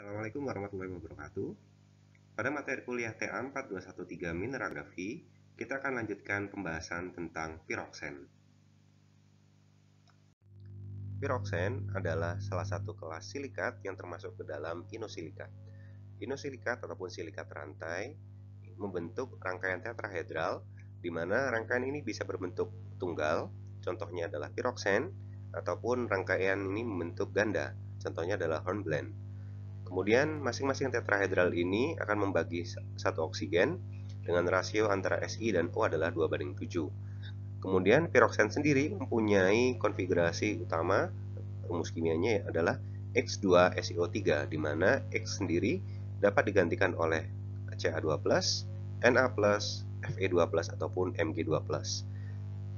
Assalamualaikum warahmatullahi wabarakatuh. Pada materi kuliah TA4213 Mineralogi, kita akan lanjutkan pembahasan tentang piroksen. Piroksen adalah salah satu kelas silikat yang termasuk ke dalam inosilikat. Inosilikat ataupun silikat rantai membentuk rangkaian tetrahedral, di mana rangkaian ini bisa berbentuk tunggal, contohnya adalah piroksen, ataupun rangkaian ini membentuk ganda, contohnya adalah hornblende. Kemudian masing-masing tetrahedral ini akan membagi satu oksigen dengan rasio antara Si dan O adalah 2:7. Kemudian piroksen sendiri mempunyai konfigurasi utama, rumus kimianya adalah X2SiO3, di mana X sendiri dapat digantikan oleh Ca2+, Na+, Fe2+, ataupun Mg2+.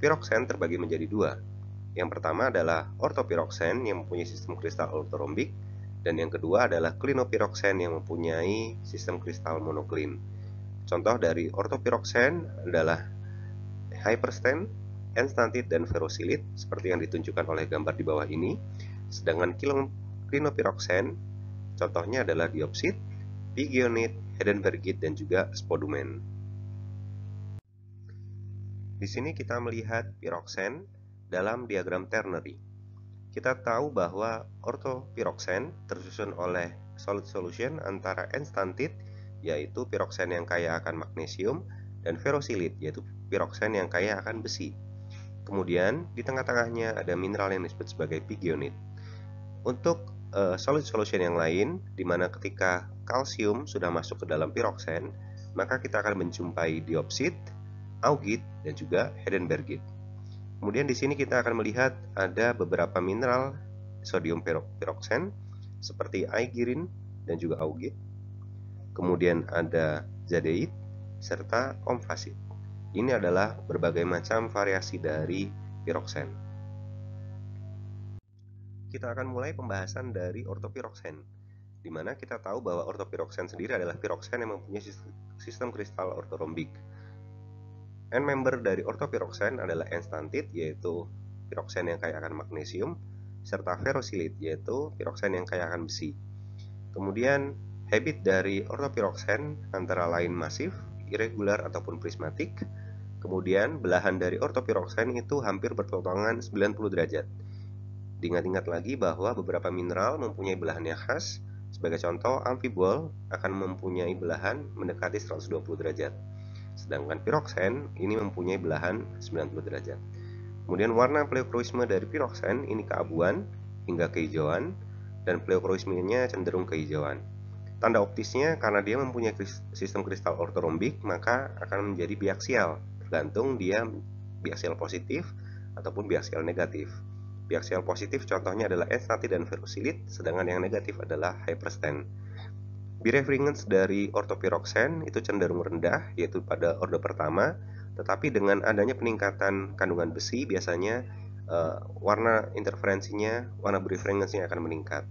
Piroksen terbagi menjadi dua. Yang pertama adalah ortopiroksen yang mempunyai sistem kristal ortorombik, dan yang kedua adalah klinopiroksen yang mempunyai sistem kristal monoklin. Contoh dari ortopiroksen adalah hypersthene, enstatit, dan ferosilit, seperti yang ditunjukkan oleh gambar di bawah ini. Sedangkan klinopiroksen contohnya adalah diopsid, pigeonite, hedenbergit, dan juga spodumen. Di sini kita melihat piroksen dalam diagram ternary. Kita tahu bahwa ortopiroksen tersusun oleh solid solution antara enstatit, yaitu piroksen yang kaya akan magnesium, dan ferosilit, yaitu piroksen yang kaya akan besi. Kemudian di tengah-tengahnya ada mineral yang disebut sebagai pigeonite. Untuk solid solution yang lain, dimana ketika kalsium sudah masuk ke dalam piroksen, maka kita akan menjumpai diopsid, augit, dan juga hedenbergit. Kemudian di sini kita akan melihat ada beberapa mineral sodium piroksen seperti aigirin dan juga augit. Kemudian ada jadeit serta omfasit. Ini adalah berbagai macam variasi dari piroksen. Kita akan mulai pembahasan dari ortopiroksen, di mana kita tahu bahwa ortopiroksen sendiri adalah piroksen yang mempunyai sistem kristal ortorombik. N member dari ortopiroksen adalah enstatit, yaitu piroksen yang kaya akan magnesium, serta ferosilit, yaitu piroksen yang kaya akan besi. Kemudian habit dari ortopiroksen antara lain masif, irregular, ataupun prismatik. Kemudian belahan dari ortopiroksen itu hampir berpotongan 90 derajat. Diingat-ingat lagi bahwa beberapa mineral mempunyai belahan yang khas. Sebagai contoh, amfibol akan mempunyai belahan mendekati 120 derajat. Sedangkan piroksen ini mempunyai belahan 90 derajat. Kemudian warna pleukroisme dari piroksen ini keabuan hingga kehijauan, dan pleukroismenya cenderung kehijauan. Tanda optisnya, karena dia mempunyai sistem kristal ortorombik, maka akan menjadi biaksial, tergantung dia biaksial positif ataupun biaksial negatif. Biaksial positif contohnya adalah enstatit dan ferosilit, sedangkan yang negatif adalah hypersthene. Birefringence dari ortopiroksen itu cenderung rendah, yaitu pada orde pertama, tetapi dengan adanya peningkatan kandungan besi, biasanya warna interferensinya, warna birefringence-nya akan meningkat.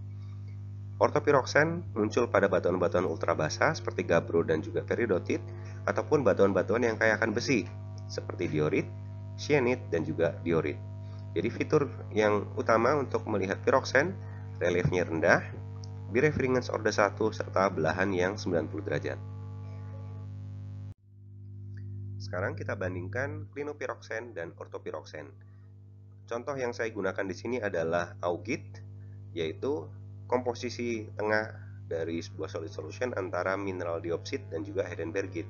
Ortopiroksen muncul pada batuan-batuan ultrabasa seperti gabbro dan juga peridotit, ataupun batuan-batuan yang kaya akan besi seperti diorit, syenit, dan juga diorit. Jadi fitur yang utama untuk melihat piroksen, reliefnya rendah, birefringence orde 1, serta belahan yang 90 derajat. Sekarang kita bandingkan klinopiroksen dan ortopiroksen. Contoh yang saya gunakan di sini adalah augit, yaitu komposisi tengah dari sebuah solid solution antara mineral diopsid dan juga hedenbergit.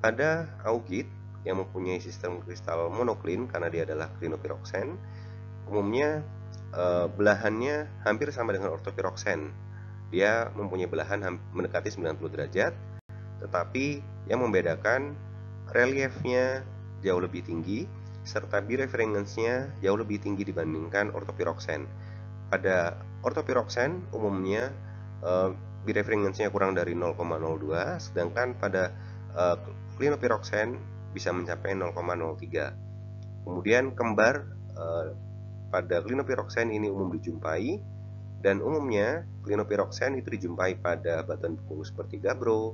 Pada augit yang mempunyai sistem kristal monoklin, karena dia adalah klinopiroksen, umumnya belahannya hampir sama dengan ortopiroksen. Dia mempunyai belahan mendekati 90 derajat, tetapi yang membedakan reliefnya jauh lebih tinggi, serta birefringence-nya jauh lebih tinggi dibandingkan ortopiroksen. Pada ortopiroksen umumnya birefringence-nya kurang dari 0,02, sedangkan pada klinopiroksen bisa mencapai 0,03. Kemudian kembar pada klinopiroksen ini umum dijumpai, dan umumnya klinopiroksen itu dijumpai pada batuan pengukus seperti gabbro,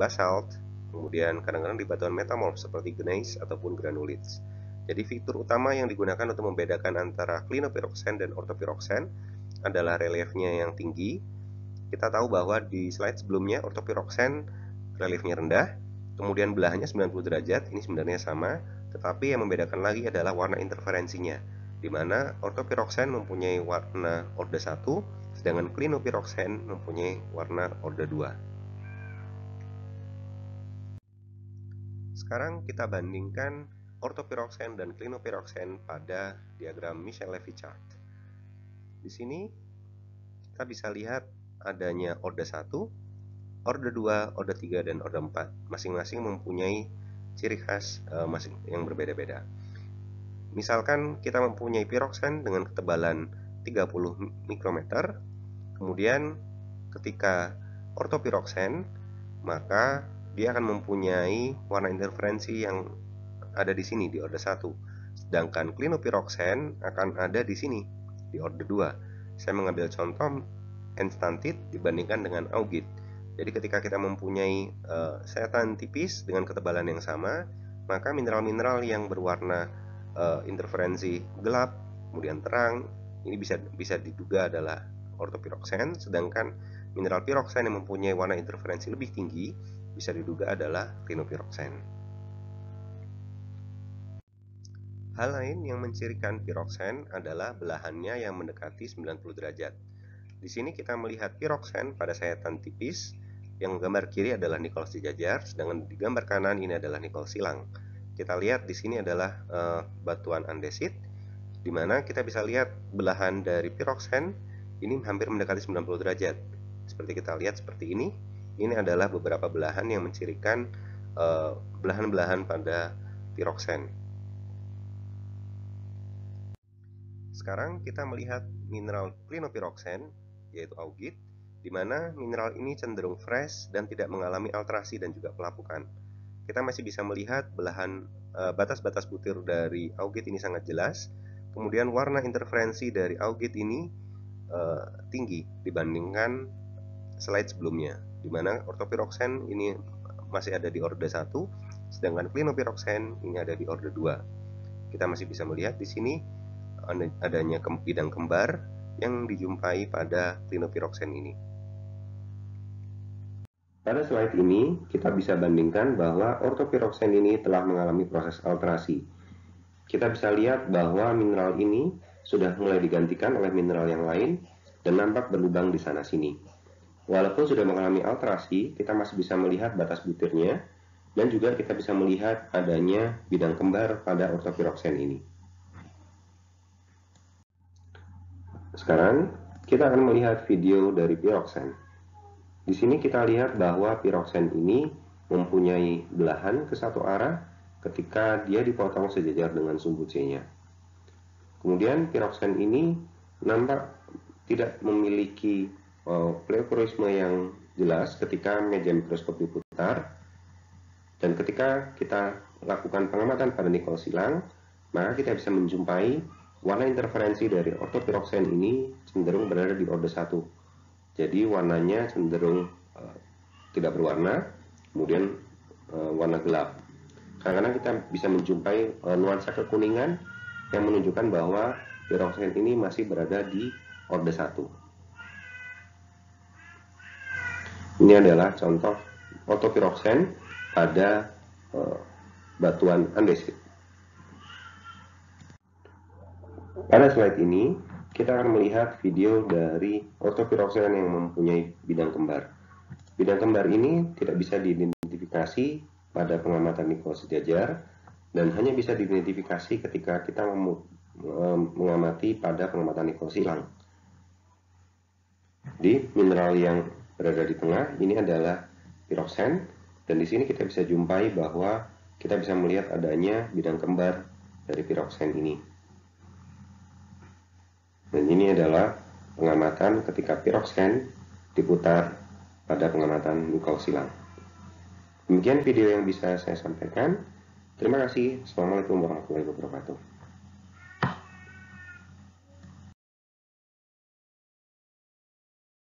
basalt, kemudian kadang-kadang di batuan metamorf seperti gneiss ataupun granulit. Jadi fitur utama yang digunakan untuk membedakan antara klinopiroksen dan ortopiroksen adalah reliefnya yang tinggi, kita tahu bahwa di slide sebelumnya ortopiroksen reliefnya rendah, kemudian belahannya 90 derajat, ini sebenarnya sama, tetapi yang membedakan lagi adalah warna interferensinya, di mana ortopiroksen mempunyai warna orde 1, sedangkan klinopiroksen mempunyai warna orde 2. Sekarang kita bandingkan ortopiroksen dan klinopiroksen pada diagram Michel Levy chart. Di sini kita bisa lihat adanya orde 1, orde 2, orde 3, dan orde 4. Masing-masing mempunyai ciri khas yang berbeda-beda. Misalkan kita mempunyai piroksen dengan ketebalan 30 mikrometer. Kemudian ketika ortopiroksen, maka dia akan mempunyai warna interferensi yang ada di sini, di orde 1. Sedangkan klinopiroksen akan ada di sini, di orde 2. Saya mengambil contoh enstatit dibandingkan dengan augit. Jadi ketika kita mempunyai setan tipis dengan ketebalan yang sama, maka mineral-mineral yang berwarna interferensi gelap, kemudian terang, ini bisa diduga adalah ortopiroksen, sedangkan mineral piroksen yang mempunyai warna interferensi lebih tinggi bisa diduga adalah klinopiroksen. Hal lain yang mencirikan piroksen adalah belahannya yang mendekati 90 derajat. Di sini kita melihat piroksen pada sayatan tipis. Yang gambar kiri adalah nikel sejajar, sedangkan di gambar kanan ini adalah nikel silang. Kita lihat di sini adalah batuan andesit, di mana kita bisa lihat belahan dari piroksen ini hampir mendekati 90 derajat. Seperti kita lihat seperti ini adalah beberapa belahan yang mencirikan belahan-belahan pada piroksen. Sekarang kita melihat mineral klinopiroksen, yaitu augit, di mana mineral ini cenderung fresh dan tidak mengalami alterasi dan juga pelapukan. Kita masih bisa melihat belahan batas-batas butir dari augit ini sangat jelas. Kemudian warna interferensi dari augit ini tinggi dibandingkan slide sebelumnya, di mana ortopiroksen ini masih ada di orde 1, sedangkan klinopiroksen ini ada di orde 2. Kita masih bisa melihat di sini adanya bidang kembar yang dijumpai pada klinopiroksen ini. Pada slide ini, kita bisa bandingkan bahwa ortopiroksen ini telah mengalami proses alterasi. Kita bisa lihat bahwa mineral ini sudah mulai digantikan oleh mineral yang lain dan nampak berlubang di sana-sini. Walaupun sudah mengalami alterasi, kita masih bisa melihat batas butirnya dan juga kita bisa melihat adanya bidang kembar pada ortopiroksen ini. Sekarang, kita akan melihat video dari piroksen. Di sini kita lihat bahwa piroksen ini mempunyai belahan ke satu arah ketika dia dipotong sejajar dengan sumbu C-nya. Kemudian piroksen ini nampak tidak memiliki pleukroisme yang jelas ketika meja mikroskop diputar. Dan ketika kita lakukan pengamatan pada nikel silang, maka kita bisa menjumpai warna interferensi dari ortopiroksen ini cenderung berada di orde 1. Jadi warnanya cenderung tidak berwarna, kemudian warna gelap. Kadang-kadang kita bisa menjumpai nuansa kekuningan yang menunjukkan bahwa piroksen ini masih berada di orde 1. Ini adalah contoh ortopiroksen pada batuan andesit. Pada slide ini, kita akan melihat video dari ortopiroksen yang mempunyai bidang kembar. Bidang kembar ini tidak bisa diidentifikasi pada pengamatan nikel sejajar dan hanya bisa diidentifikasi ketika kita mengamati pada pengamatan nikel silang. Di mineral yang berada di tengah ini adalah piroksen, dan di sini kita bisa jumpai bahwa kita bisa melihat adanya bidang kembar dari piroksen ini. Dan ini adalah pengamatan ketika piroksen diputar pada pengamatan nikel silang. Demikian video yang bisa saya sampaikan. Terima kasih. Assalamualaikum warahmatullahi wabarakatuh.